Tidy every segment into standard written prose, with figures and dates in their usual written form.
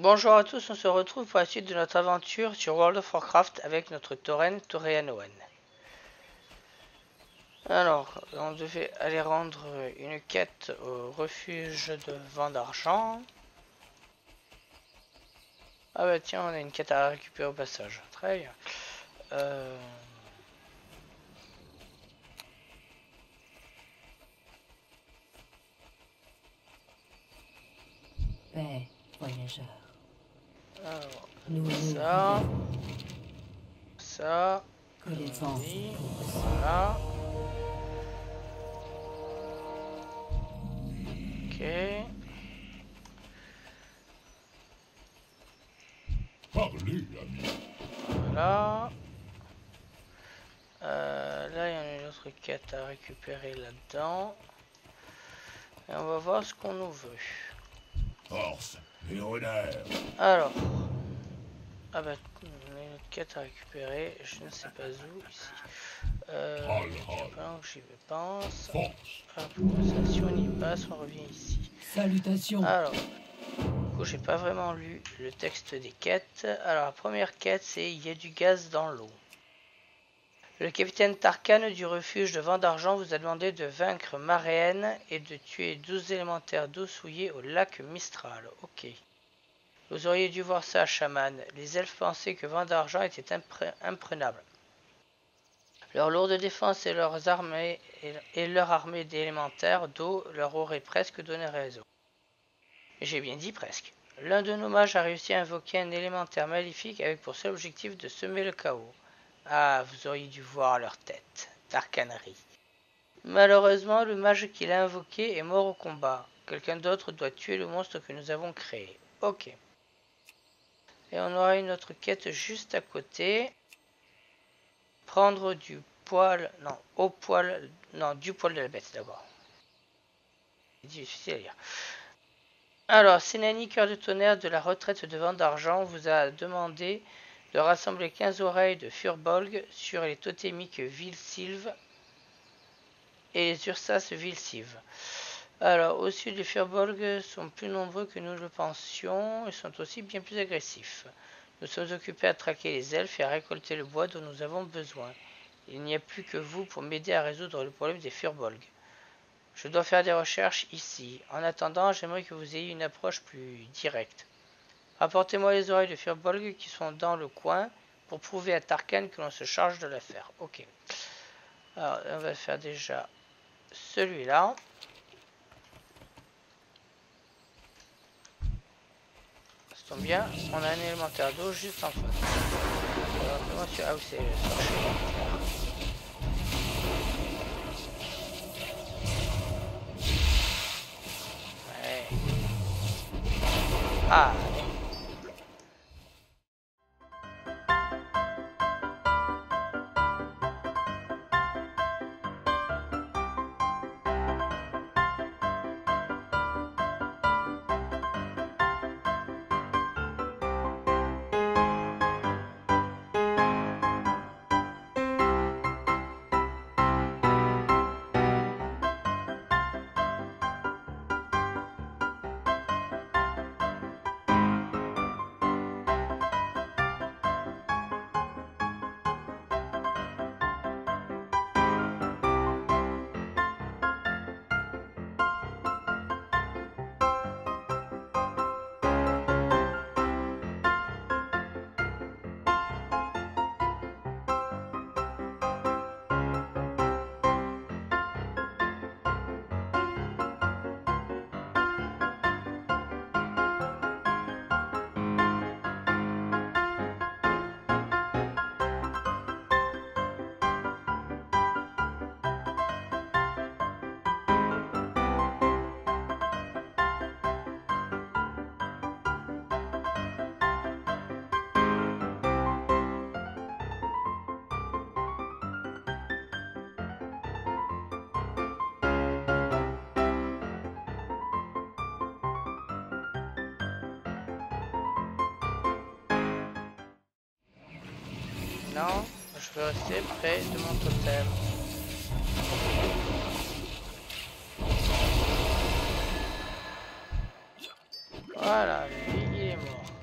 Bonjour à tous, on se retrouve pour la suite de notre aventure sur World of Warcraft avec notre Tauren Toreanoan. Alors, on devait aller rendre une quête au refuge de Vent d'Argent. Ah bah tiens, on a une quête à récupérer au passage. Très bien. Paix, voyageur. Alors, ça. Ça. Ça. Ok. Voilà. Là, il y en a une autre quête à récupérer là-dedans. Et on va voir ce qu'on nous veut. Alors. Ah bah, il y a une autre quête à récupérer. Je ne sais pas où, ici. J'y pense. Si on y passe, on revient ici. Salutations. Alors. J'ai pas vraiment lu le texte des quêtes. Alors la première quête, c'est il y a du gaz dans l'eau. Le capitaine Tarkanay du refuge de Vent d'Argent vous a demandé de vaincre Maréenne et de tuer 12 élémentaires d'eau souillés au lac Mistral. Ok. Vous auriez dû voir ça, chaman. Les elfes pensaient que Vent d'Argent était imprenable. Leur lourde défense et leur armée d'élémentaires d'eau leur auraient presque donné raison. J'ai bien dit presque. L'un de nos mages a réussi à invoquer un élémentaire maléfique avec pour seul objectif de semer le chaos. Ah, vous auriez dû voir leur tête. Tarkanay. Malheureusement, le mage qui l'a invoqué est mort au combat. Quelqu'un d'autre doit tuer le monstre que nous avons créé. Ok. Et on aura une autre quête juste à côté. Prendre du poil... Non, au poil... Non, du poil de la bête d'abord. C'est difficile à lire. Alors, Sénani, cœur de tonnerre de la retraite de Vent d'Argent, vous a demandé de rassembler 15 oreilles de Furbolg sur les totémiques Vilsilv et les Ursas Vilsilv. Alors, au sud, les Furbolg sont plus nombreux que nous le pensions et sont aussi bien plus agressifs. Nous sommes occupés à traquer les elfes et à récolter le bois dont nous avons besoin. Il n'y a plus que vous pour m'aider à résoudre le problème des Furbolg. Je dois faire des recherches ici. En attendant, j'aimerais que vous ayez une approche plus directe. Apportez-moi les oreilles de Furbolg qui sont dans le coin pour prouver à Tarkan que l'on se charge de l'affaire. Ok. Alors, on va faire déjà celui-là. Ça tombe bien. On a un élémentaire d'eau juste en face. Ah oui, c'est le sorcier. Ah. Non, je vais rester près de mon totem. Voilà, lui il est mort.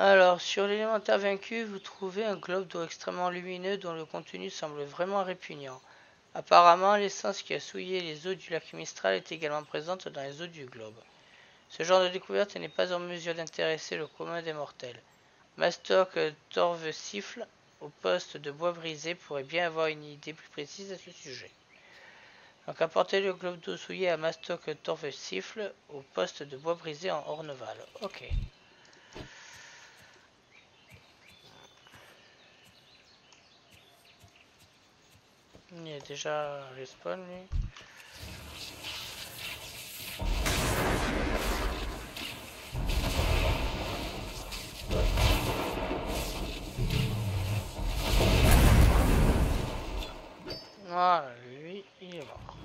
Alors, sur l'élémentaire vaincu, vous trouvez un globe d'eau extrêmement lumineux dont le contenu semble vraiment répugnant. Apparemment, l'essence qui a souillé les eaux du lac Mistral est également présente dans les eaux du globe. Ce genre de découverte n'est pas en mesure d'intéresser le commun des mortels. Mastok Tordsifflet, au poste de bois brisé, pourrait bien avoir une idée plus précise à ce sujet. Donc apportez le globe d'eau souillé à Mastok Tordsifflet, au poste de bois brisé en Orneval. Ok. Il est déjà respawn lui. Voilà, lui, il est mort.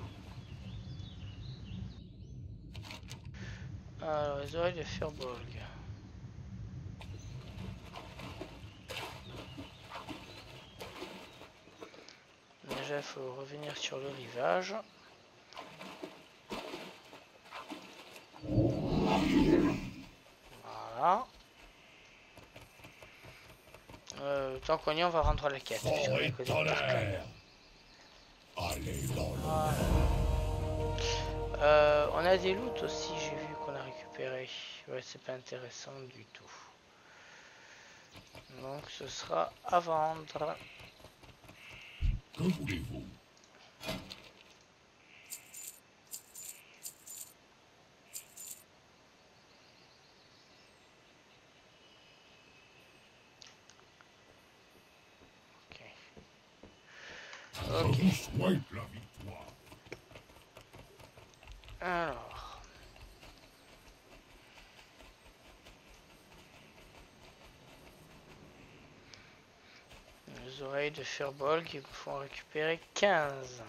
Alors, les oreilles de Firbolg. Déjà, il faut revenir sur le rivage. Voilà. Tant qu'on y est, on va rendre la quête. Voilà. On a des loot aussi, j'ai vu qu'on a récupéré. Ouais, c'est pas intéressant du tout. Donc ce sera à vendre. Que voulez-vous? Ok. Alors. Les oreilles de Firbolg qui font récupérer 15.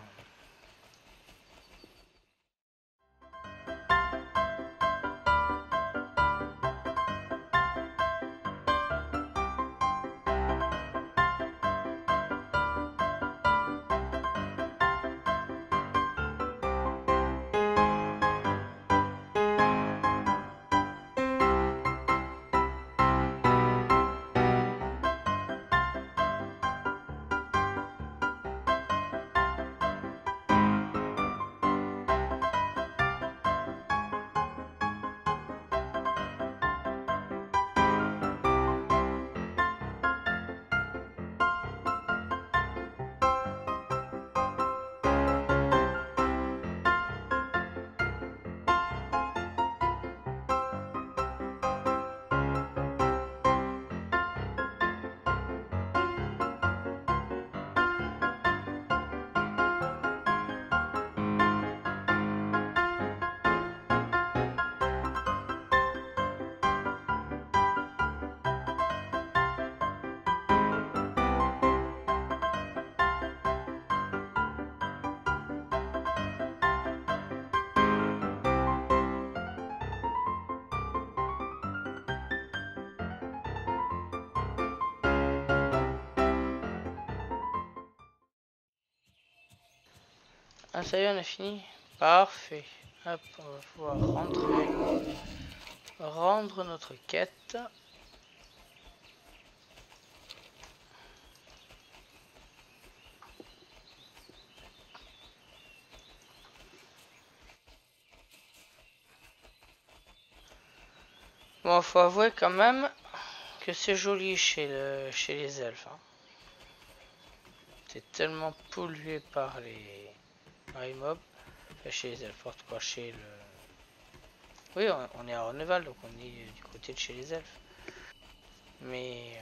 Ah ça y est, on a fini. Parfait. Hop, on va pouvoir rentrer. Rendre notre quête. Bon, faut avouer quand même que c'est joli chez les elfes. Hein. C'est tellement pollué par les... mob, enfin, chez les elfes, quoi, chez le... Oui, on est à Orneval, donc on est du côté de chez les elfes. Mais...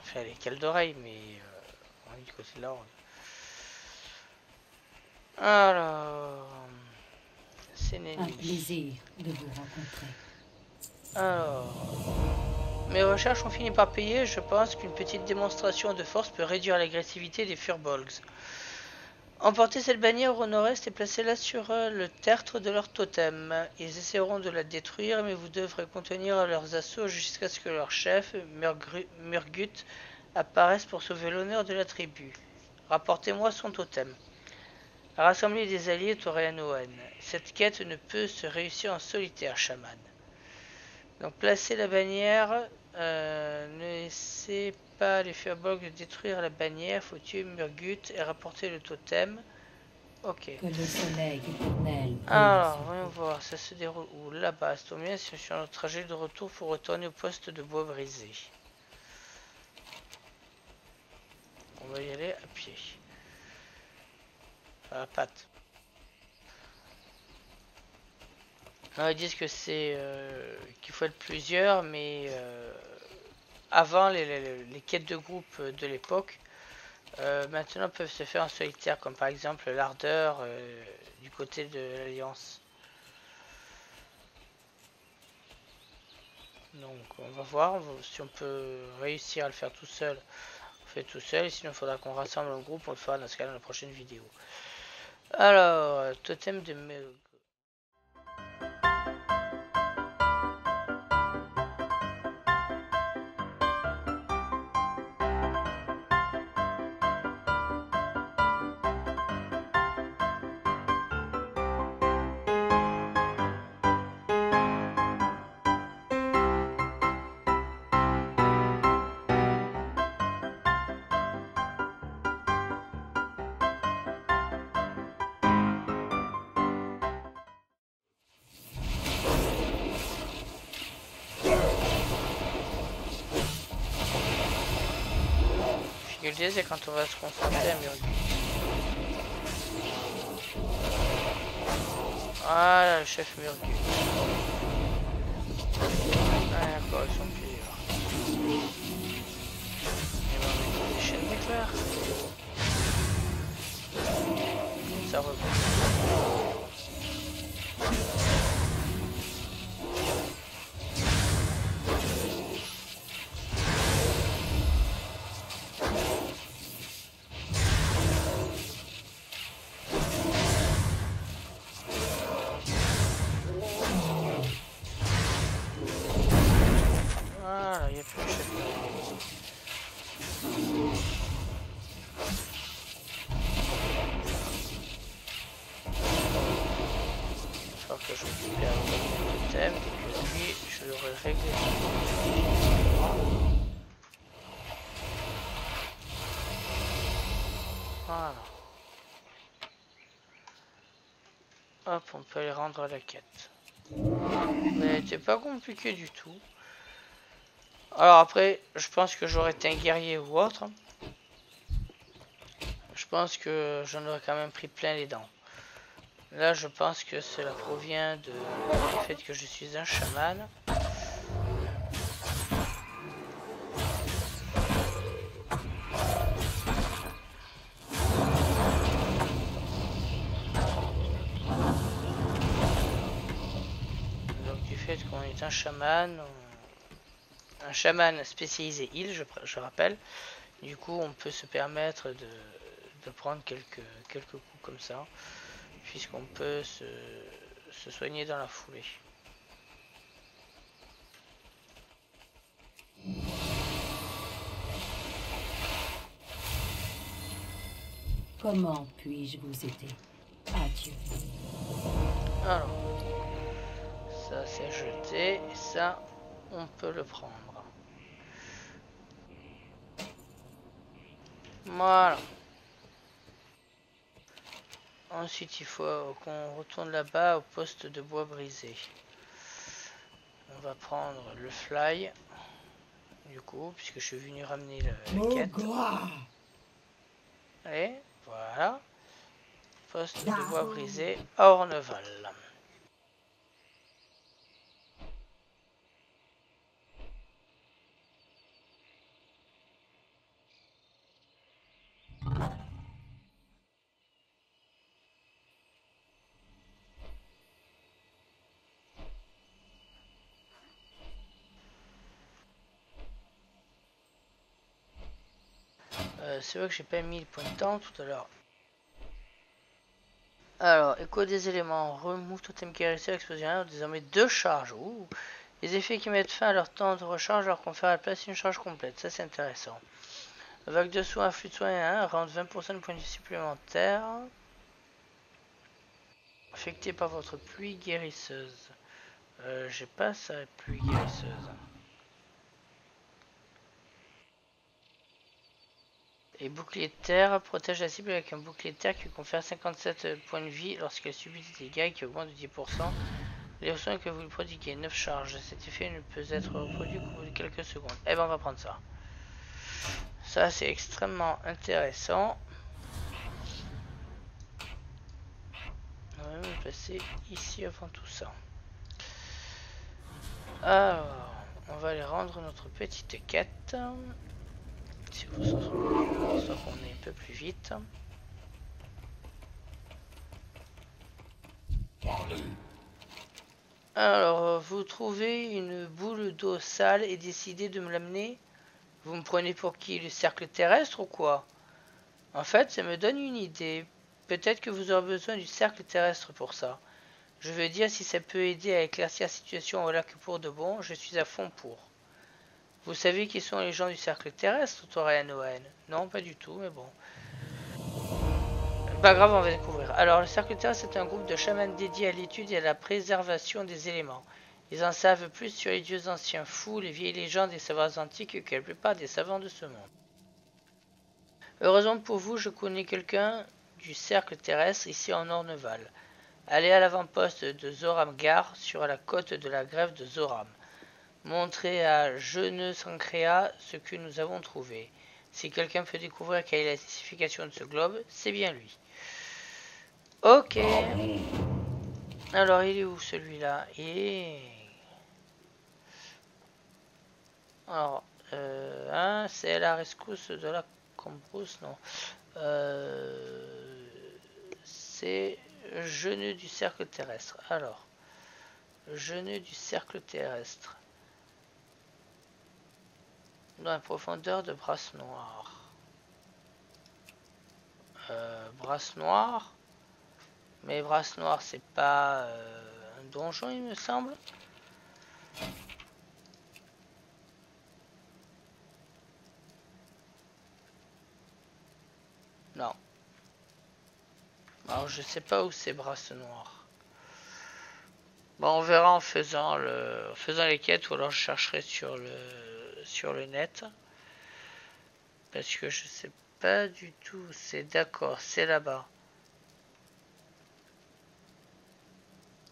Enfin, les cales d'oreilles, mais... on est du côté de la Horde. Alors... Sénani. Un plaisir de vous rencontrer. Alors... Mes recherches ont fini par payer, je pense qu'une petite démonstration de force peut réduire l'agressivité des Firbolgs. Emportez cette bannière au nord-est et placez-la sur le tertre de leur totem. Ils essaieront de la détruire, mais vous devrez contenir leurs assauts jusqu'à ce que leur chef, Murgut, apparaisse pour sauver l'honneur de la tribu. Rapportez-moi son totem. Rassemblez des alliés Toreanoan. Cette quête ne peut se réussir en solitaire, chaman. Donc placer la bannière, ne laissez pas les Firbolgs détruire la bannière, faut tuer Murgut et rapporter le totem. Ok. Que le soleil éternel. Alors, voyons voir, ça se déroule où? Là-bas, c'est au mieux si je suis en trajet de retour pour retourner au poste de bois brisé. On va y aller à pied. À la patte. Non, ils disent que c'est qu'il faut être plusieurs, mais avant les quêtes de groupe de l'époque, maintenant peuvent se faire en solitaire, comme par exemple l'ardeur du côté de l'Alliance. Donc on va voir si on peut réussir à le faire tout seul. On fait tout seul, sinon il faudra qu'on rassemble un groupe, on le fera dans ce cas dans la prochaine vidéo. Alors, totem de... C'est quand on va se confronter à Murgut. Voilà le chef Murgut. Ah d'accord, ils sont pires. Et ben on met des chaînes d'éclairs. Ça reprend. Voilà. Hop, on peut aller rendre la quête. Mais c'est pas compliqué du tout. Alors après, je pense que j'aurais été un guerrier ou autre. Je pense que j'en aurais quand même pris plein les dents. Là, je pense que cela provient du fait que je suis un chaman. Un chaman, spécialisé heal, je rappelle. Du coup, on peut se permettre de prendre quelques coups comme ça, puisqu'on peut se soigner dans la foulée. Comment puis-je vous aider? Adieu. Alors. Ça c'est jeté, et ça on peut le prendre. Voilà. Ensuite il faut qu'on retourne là-bas au poste de bois brisé. On va prendre le fly, du coup, puisque je suis venu ramener la quête. Et voilà. Poste de bois brisé à Orneval. C'est vrai que j'ai pas mis le point de temps tout à l'heure. Alors, écho des éléments, remove totem caresseur, explosion, désormais 2 charges. Ouh. Les effets qui mettent fin à leur temps de recharge alors qu'on fait à la place une charge complète, ça c'est intéressant. Vague de soins, afflux de soins 1, rend 20% de points de vie supplémentaires. Affecté par votre pluie guérisseuse. J'ai pas ça appuyé guérisseuse. Et bouclier de terre protège la cible avec un bouclier de terre qui confère 57 points de vie lorsqu'elle subit des dégâts et qui augmente de 10%. Les options que vous lui prodiguez, 9 charges. Cet effet ne peut être reproduit qu'au bout de quelques secondes. Eh ben on va prendre ça. Ça c'est extrêmement intéressant. On va même passer ici avant tout ça. Alors, on va aller rendre notre petite quête. Si vous en souvenez, soit qu'on est un peu plus vite. Alors, vous trouvez une boule d'eau sale et décidez de me l'amener. Vous me prenez pour qui, le cercle terrestre ou quoi? En fait, ça me donne une idée. Peut-être que vous aurez besoin du cercle terrestre pour ça. Je veux dire, si ça peut aider à éclaircir la situation au lac pour de bon, je suis à fond pour. Vous savez qui sont les gens du cercle terrestre, Toreanoan? Non, pas du tout, mais bon. Pas grave, on va découvrir. Alors, le cercle terrestre est un groupe de chamans dédiés à l'étude et à la préservation des éléments. Ils en savent plus sur les dieux anciens fous, les vieilles légendes et savoirs antiques que la plupart des savants de ce monde. Heureusement pour vous, je connais quelqu'un du cercle terrestre ici en Orneval. Allez à l'avant-poste de Zoramgar sur la côte de la grève de Zoram. Montrez à Genus Sancréa ce que nous avons trouvé. Si quelqu'un peut découvrir quelle est la signification de ce globe, c'est bien lui. Ok. Alors, il est où celui-là? Alors, hein, c'est la rescousse de la Cambrousse, non. C'est... Genus du cercle terrestre. Alors, genus du cercle terrestre. Dans la profondeur de Brassenoire. Brassenoire. Mais Brassenoire, c'est pas un donjon, il me semble. Non. Alors je sais pas où c'est Brassenoire. Bon, on verra en faisant les quêtes, ou alors je chercherai sur le net. Parce que je sais pas du tout. C'est d'accord, c'est là-bas.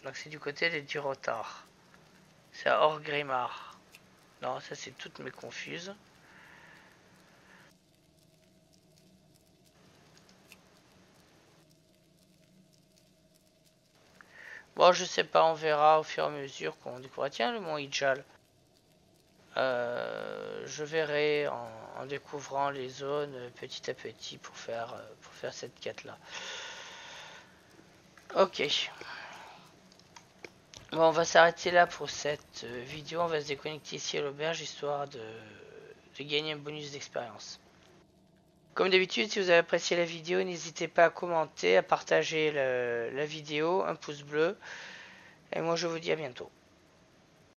Donc c'est du côté des Durotar. C'est à Orgrimmar. Non, ça c'est toutes mes confuses. Bon, je sais pas, on verra au fur et à mesure qu'on découvrira. Tiens, le mont Hyjal. Je verrai en découvrant les zones petit à petit pour faire cette quête-là. Ok. Bon, on va s'arrêter là pour cette vidéo. On va se déconnecter ici à l'auberge, histoire de gagner un bonus d'expérience. Comme d'habitude, si vous avez apprécié la vidéo, n'hésitez pas à commenter, à partager la vidéo, un pouce bleu. Et moi, je vous dis à bientôt.